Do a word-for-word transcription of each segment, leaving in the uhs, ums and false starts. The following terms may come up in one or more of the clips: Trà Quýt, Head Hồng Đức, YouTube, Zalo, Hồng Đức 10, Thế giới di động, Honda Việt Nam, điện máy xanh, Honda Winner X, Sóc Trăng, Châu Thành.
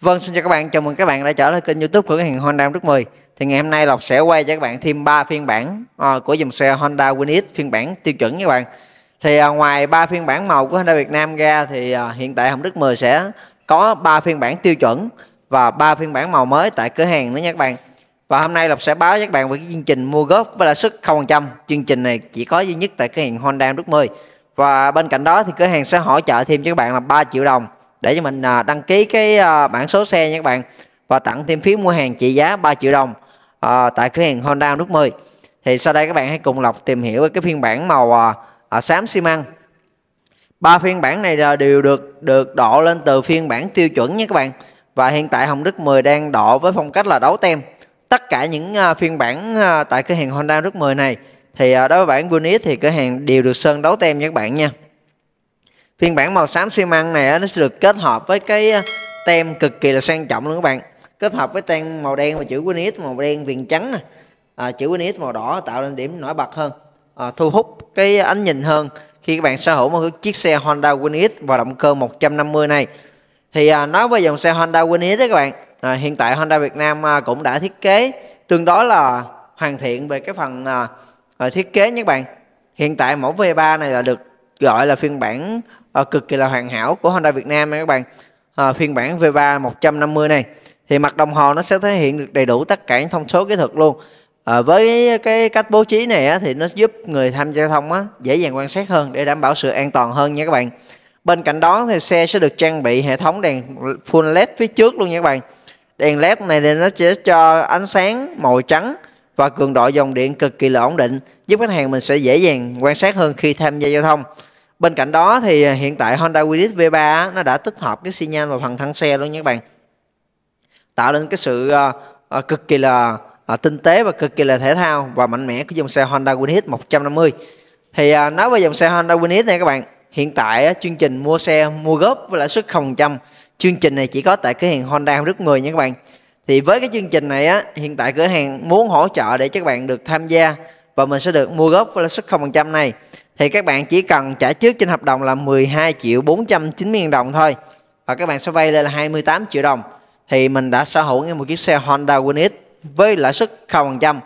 Vâng, xin chào các bạn, chào mừng các bạn đã trở lại kênh YouTube của cửa hàng Honda Winner mười. Thì ngày hôm nay Lộc sẽ quay cho các bạn thêm ba phiên bản uh, của dòng xe Honda Winner X phiên bản tiêu chuẩn các bạn. Thì uh, ngoài ba phiên bản màu của Honda Việt Nam ra thì uh, hiện tại Hồng Đức mười sẽ có ba phiên bản tiêu chuẩn và ba phiên bản màu mới tại cửa hàng nữa nha các bạn. Và hôm nay Lộc sẽ báo cho các bạn về cái chương trình mua góp với lãi suất không phần trăm. Chương trình này chỉ có duy nhất tại cửa hàng Honda Winner mười. Và bên cạnh đó thì cửa hàng sẽ hỗ trợ thêm cho các bạn là ba triệu đồng để cho mình đăng ký cái bản số xe nha các bạn, và tặng thêm phiếu mua hàng trị giá ba triệu đồng à, tại cửa hàng Honda Winner mười. Thì sau đây các bạn hãy cùng Lộc tìm hiểu cái phiên bản màu à, xám xi măng. Ba phiên bản này đều được được độ lên từ phiên bản tiêu chuẩn nha các bạn. Và hiện tại Hồng Đức mười đang độ với phong cách là đấu tem. Tất cả những phiên bản tại cửa hàng Honda Winner mười này thì đối với bản Winner thì cửa hàng đều được sơn đấu tem nha các bạn nha. Phiên bản màu xám xi măng này nó sẽ được kết hợp với cái tem cực kỳ là sang trọng luôn các bạn. Kết hợp với tem màu đen và chữ Winner màu đen viền trắng nè, à, chữ Winner màu đỏ tạo nên điểm nổi bật hơn, à, thu hút cái ánh nhìn hơn khi các bạn sở hữu một chiếc xe Honda Winner và động cơ một trăm năm mươi này. Thì à, nói với dòng xe Honda Winner đấy các bạn, à, hiện tại Honda Việt Nam à, cũng đã thiết kế tương đối là hoàn thiện về cái phần à, thiết kế nhé các bạn. Hiện tại mẫu vê ba này là được gọi là phiên bản à, cực kỳ là hoàn hảo của Honda Việt Nam này các bạn. à, Phiên bản vê ba một trăm năm mươi này thì mặt đồng hồ nó sẽ thể hiện được đầy đủ tất cả những thông số kỹ thuật luôn. à, Với cái cách bố trí này á, thì nó giúp người tham gia giao thông á, dễ dàng quan sát hơn để đảm bảo sự an toàn hơn nha các bạn. Bên cạnh đó thì xe sẽ được trang bị hệ thống đèn full led phía trước luôn nha các bạn. Đèn led này thì nó sẽ cho ánh sáng màu trắng và cường độ dòng điện cực kỳ là ổn định, giúp khách hàng mình sẽ dễ dàng quan sát hơn khi tham gia giao thông. Bên cạnh đó thì hiện tại Honda Winner vê ba nó đã tích hợp cái xi nhan vào phần thân xe luôn nha các bạn, tạo nên cái sự uh, cực kỳ là uh, tinh tế và cực kỳ là thể thao và mạnh mẽ của dòng xe Honda Winner một trăm năm mươi. Thì uh, nói về dòng xe Honda Winner này các bạn, hiện tại uh, chương trình mua xe mua góp với lãi suất không phần trăm, chương trình này chỉ có tại cửa hàng Honda Hồng Đức mười nha các bạn. Thì với cái chương trình này á, hiện tại cửa hàng muốn hỗ trợ để cho các bạn được tham gia và mình sẽ được mua góp với lãi suất không phần trăm này. Thì các bạn chỉ cần trả trước trên hợp đồng là mười hai triệu bốn trăm chín mươi nghìn đồng thôi, và các bạn sẽ vay lên là hai mươi tám triệu đồng. Thì mình đã sở hữu ngay một chiếc xe Honda Winner với lãi suất không phần trăm.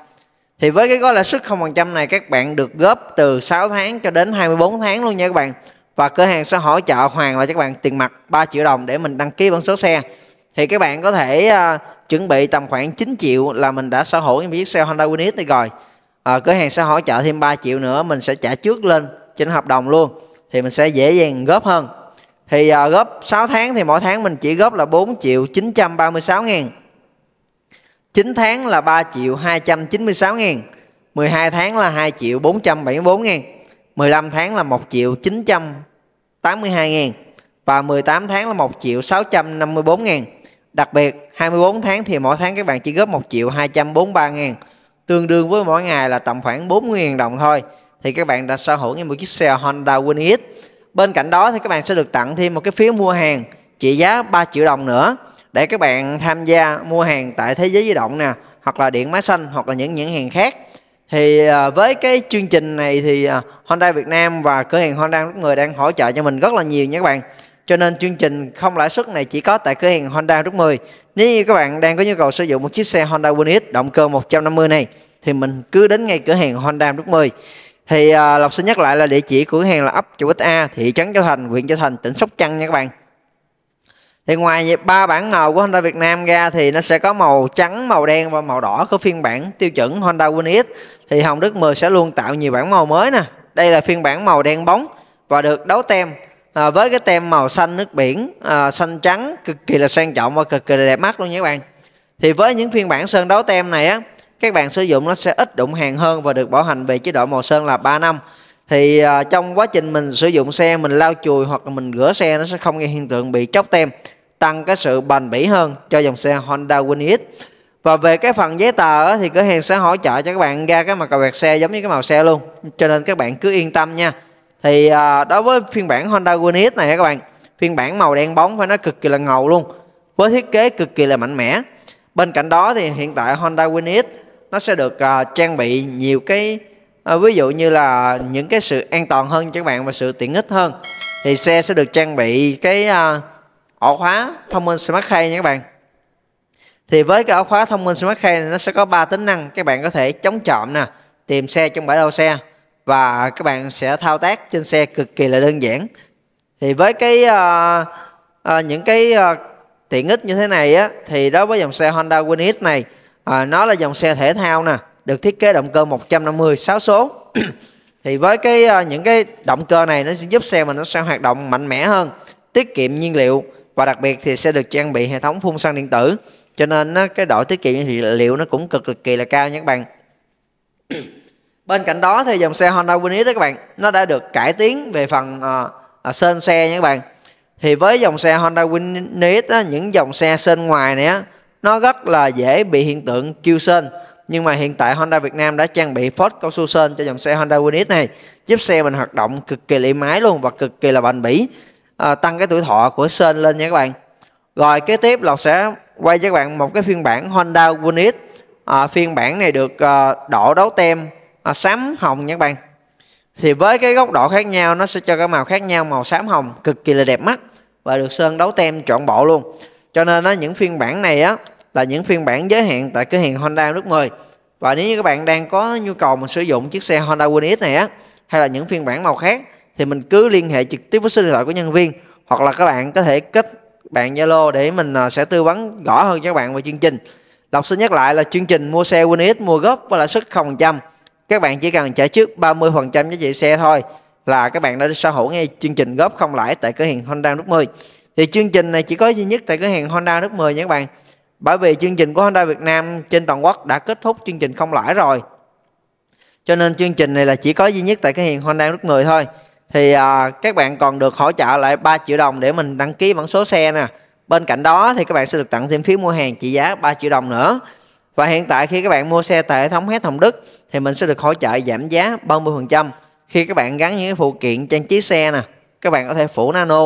Thì với cái gói lãi suất không phần trăm này các bạn được góp từ sáu tháng cho đến hai mươi bốn tháng luôn nha các bạn. Và cửa hàng sẽ hỗ trợ hoàn lại cho các bạn tiền mặt ba triệu đồng để mình đăng ký bản số xe. Thì các bạn có thể uh, chuẩn bị tầm khoảng chín triệu là mình đã sở hữu những chiếc xe Honda Winner này rồi. À, cửa hàng sẽ hỗ trợ thêm ba triệu nữa, mình sẽ trả trước lên trên hợp đồng luôn, thì mình sẽ dễ dàng góp hơn. Thì à, góp sáu tháng thì mỗi tháng mình chỉ góp là bốn triệu chín trăm ba mươi sáu ngàn, chín tháng là ba triệu hai trăm chín mươi sáu ngàn, mười hai tháng là hai triệu bốn trăm bảy mươi bốn ngàn, mười lăm tháng là một triệu chín trăm tám mươi hai ngàn và mười tám tháng là một triệu sáu trăm năm mươi bốn ngàn. Đặc biệt hai mươi bốn tháng thì mỗi tháng các bạn chỉ góp một triệu hai trăm bốn mươi ba ngàn, tương đương với mỗi ngày là tầm khoảng bốn mươi nghìn đồng thôi. Thì các bạn đã sở hữu như một chiếc xe Honda Winner X. Bên cạnh đó thì các bạn sẽ được tặng thêm một cái phiếu mua hàng trị giá ba triệu đồng nữa để các bạn tham gia mua hàng tại Thế Giới Di Động nè, hoặc là Điện Máy Xanh, hoặc là những nhãn hàng khác. Thì với cái chương trình này thì Honda Việt Nam và cửa hàng Honda Hồng Đức mười đang hỗ trợ cho mình rất là nhiều nha các bạn. Cho nên chương trình không lãi suất này chỉ có tại cửa hàng Honda Hồng Đức mười. Nếu như các bạn đang có nhu cầu sử dụng một chiếc xe Honda Winner X động cơ một trăm năm mươi này thì mình cứ đến ngay cửa hàng Honda Hồng Đức mười. Thì à, Lộc xin nhắc lại là địa chỉ của cửa hàng là ấp Trà Quýt A, thị trấn Châu Thành, huyện Châu Thành, tỉnh Sóc Trăng nha các bạn. Thì ngoài ba bản màu của Honda Việt Nam ra thì nó sẽ có màu trắng, màu đen và màu đỏ của phiên bản tiêu chuẩn Honda Winner X. Thì Hồng Đức mười sẽ luôn tạo nhiều bản màu mới nè. Đây là phiên bản màu đen bóng và được đấu tem. À, với cái tem màu xanh nước biển, à, xanh trắng cực kỳ là sang trọng và cực kỳ là đẹp mắt luôn nha các bạn. Thì với những phiên bản sơn đấu tem này á, các bạn sử dụng nó sẽ ít đụng hàng hơn và được bảo hành về chế độ màu sơn là ba năm. Thì à, trong quá trình mình sử dụng xe, mình lau chùi hoặc là mình rửa xe, nó sẽ không gây hiện tượng bị tróc tem, tăng cái sự bền bỉ hơn cho dòng xe Honda Winner X. Và về cái phần giấy tờ á, thì cửa hàng sẽ hỗ trợ cho các bạn ra cái mặt cà vẹt xe giống như cái màu xe luôn, cho nên các bạn cứ yên tâm nha. Thì à, đối với phiên bản Honda Winner X này các bạn, phiên bản màu đen bóng phải nói cực kỳ là ngầu luôn, với thiết kế cực kỳ là mạnh mẽ. Bên cạnh đó thì hiện tại Honda Winner X nó sẽ được à, trang bị nhiều cái à, ví dụ như là những cái sự an toàn hơn cho các bạn và sự tiện ích hơn. Thì xe sẽ được trang bị cái à, ổ khóa thông minh Smart Key nha các bạn. Thì với cái ổ khóa thông minh Smart Key này, nó sẽ có ba tính năng. Các bạn có thể chống trộm nè, tìm xe trong bãi đậu xe, và các bạn sẽ thao tác trên xe cực kỳ là đơn giản. Thì với cái uh, uh, những cái uh, tiện ích như thế này á, thì đối với dòng xe Honda Winner X này, uh, nó là dòng xe thể thao nè, được thiết kế động cơ một trăm năm mươi sáu số. Thì với cái uh, những cái động cơ này, nó sẽ giúp xe mình nó sẽ hoạt động mạnh mẽ hơn, tiết kiệm nhiên liệu, và đặc biệt thì sẽ được trang bị hệ thống phun xăng điện tử, cho nên nó, cái độ tiết kiệm nhiên liệu nó cũng cực cực kỳ là cao nha các bạn. Bên cạnh đó thì dòng xe Honda Winner X các bạn, nó đã được cải tiến về phần uh, sơn xe nha các bạn. Thì với dòng xe Honda Winner X á, những dòng xe sơn ngoài này á, nó rất là dễ bị hiện tượng kêu sơn. Nhưng mà hiện tại Honda Việt Nam đã trang bị phốt cao su sơn cho dòng xe Honda Winner X này, giúp xe mình hoạt động cực kỳ êm ái luôn và cực kỳ là bền bỉ, à, tăng cái tuổi thọ của sơn lên nha các bạn. Rồi kế tiếp là sẽ quay cho các bạn một cái phiên bản Honda Winner X. à, Phiên bản này được à, độ đấu tem à, xám hồng nha các bạn. Thì với cái góc độ khác nhau, nó sẽ cho cái màu khác nhau, màu xám hồng cực kỳ là đẹp mắt, và được sơn đấu tem trọn bộ luôn. Cho nên á, những phiên bản này á là những phiên bản giới hạn tại cửa hàng Honda Hồng Đức mười. Và nếu như các bạn đang có nhu cầu mà sử dụng chiếc xe Honda Winner X này á, hay là những phiên bản màu khác, thì mình cứ liên hệ trực tiếp với số điện thoại của nhân viên, hoặc là các bạn có thể kết bạn Zalo để mình sẽ tư vấn rõ hơn cho các bạn về chương trình. Lộc xin nhắc lại là chương trình mua xe Winner X mua góp với lãi suất không phần trăm. Các bạn chỉ cần trả trước ba mươi phần trăm giá trị xe thôi là các bạn đã sở hữu ngay chương trình góp không lãi tại cửa hàng Honda Hồng Đức mười. Thì chương trình này chỉ có duy nhất tại cửa hàng Honda Hồng Đức mười nha các bạn. Bởi vì chương trình của Honda Việt Nam trên toàn quốc đã kết thúc chương trình không lãi rồi, cho nên chương trình này là chỉ có duy nhất tại cái hiện Honda Hồng Đức mười thôi. Thì à, các bạn còn được hỗ trợ lại ba triệu đồng để mình đăng ký biển số xe nè. Bên cạnh đó thì các bạn sẽ được tặng thêm phiếu mua hàng trị giá ba triệu đồng nữa. Và hiện tại khi các bạn mua xe tại hệ thống hết Hồng Đức thì mình sẽ được hỗ trợ giảm giá ba mươi phần trăm khi các bạn gắn những phụ kiện trang trí xe nè. Các bạn có thể phủ nano,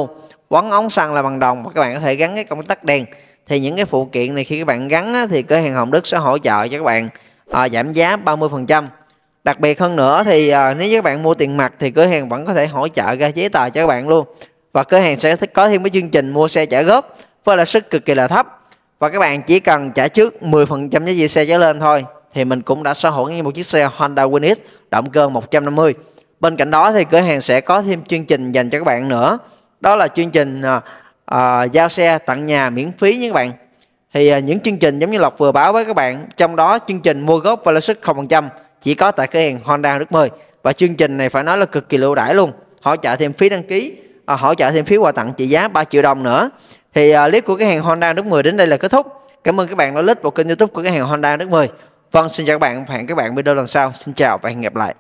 quấn ống xăng là bằng đồng, và các bạn có thể gắn cái công tắc đèn. Thì những cái phụ kiện này khi các bạn gắn á, thì cửa hàng Hồng Đức sẽ hỗ trợ cho các bạn à, giảm giá ba mươi phần trăm. Đặc biệt hơn nữa thì à, nếu như các bạn mua tiền mặt thì cửa hàng vẫn có thể hỗ trợ ra giấy tờ cho các bạn luôn. Và cửa hàng sẽ có thêm cái chương trình mua xe trả góp với lãi suất cực kỳ là thấp. Và các bạn chỉ cần trả trước mười phần trăm giá trị xe trở lên thôi thì mình cũng đã sở hữu như một chiếc xe Honda Winner X động cơ một trăm năm mươi. Bên cạnh đó thì cửa hàng sẽ có thêm chương trình dành cho các bạn nữa. Đó là chương trình à, À, giao xe tặng nhà miễn phí nha các bạn. Thì à, những chương trình giống như Lộc vừa báo với các bạn, trong đó chương trình mua góp và lãi suất không phần trăm chỉ có tại cửa hàng Honda Hồng Đức mười. Và chương trình này phải nói là cực kỳ ưu đãi luôn, hỗ trợ thêm phí đăng ký, à, hỗ trợ thêm phí quà tặng trị giá ba triệu đồng nữa. Thì à, clip của cửa hàng Honda Hồng Đức mười đến đây là kết thúc. Cảm ơn các bạn đã click vào kênh YouTube của cửa hàng Honda Hồng Đức mười. Vâng, xin chào các bạn, hẹn các bạn video lần sau. Xin chào và hẹn gặp lại.